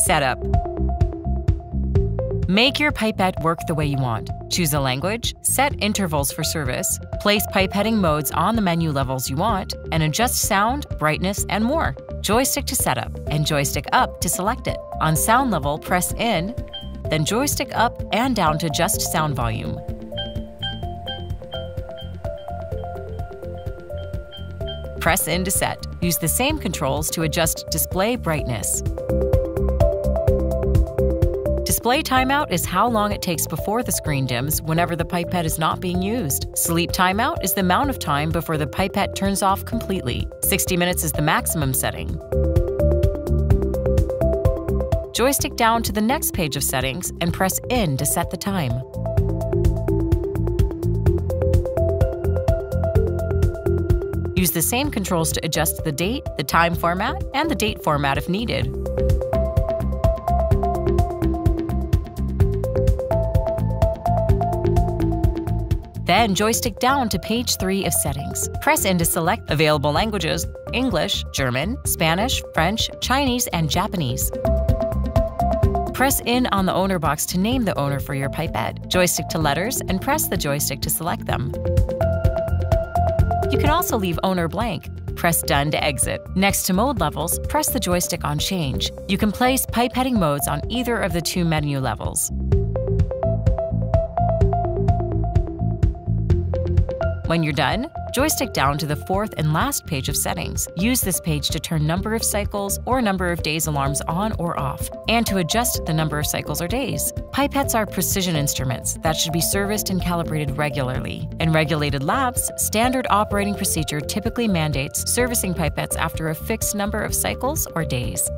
setup. Make your pipette work the way you want. Choose a language, set intervals for service, place pipetting modes on the menu levels you want, and adjust sound, brightness, and more. Joystick to setup, and joystick up to select it. On sound level, press in, then joystick up and down to adjust sound volume. Press in to set. Use the same controls to adjust display brightness. Display timeout is how long it takes before the screen dims whenever the pipette is not being used. Sleep timeout is the amount of time before the pipette turns off completely. 60 minutes is the maximum setting. Joystick down to the next page of settings and press in to set the time. Use the same controls to adjust the date, the time format, and the date format if needed. Then joystick down to page 3 of settings. Press in to select available languages: English, German, Spanish, French, Chinese, and Japanese. Press in on the owner box to name the owner for your pipette. Joystick to letters and press the joystick to select them. You can also leave owner blank. Press done to exit. Next to mode levels, press the joystick on change. You can place pipetting modes on either of the two menu levels. When you're done, joystick down to the 4th and last page of settings. Use this page to turn number of cycles or number of days alarms on or off, and to adjust the number of cycles or days. Pipettes are precision instruments that should be serviced and calibrated regularly. In regulated labs, standard operating procedure typically mandates servicing pipettes after a fixed number of cycles or days.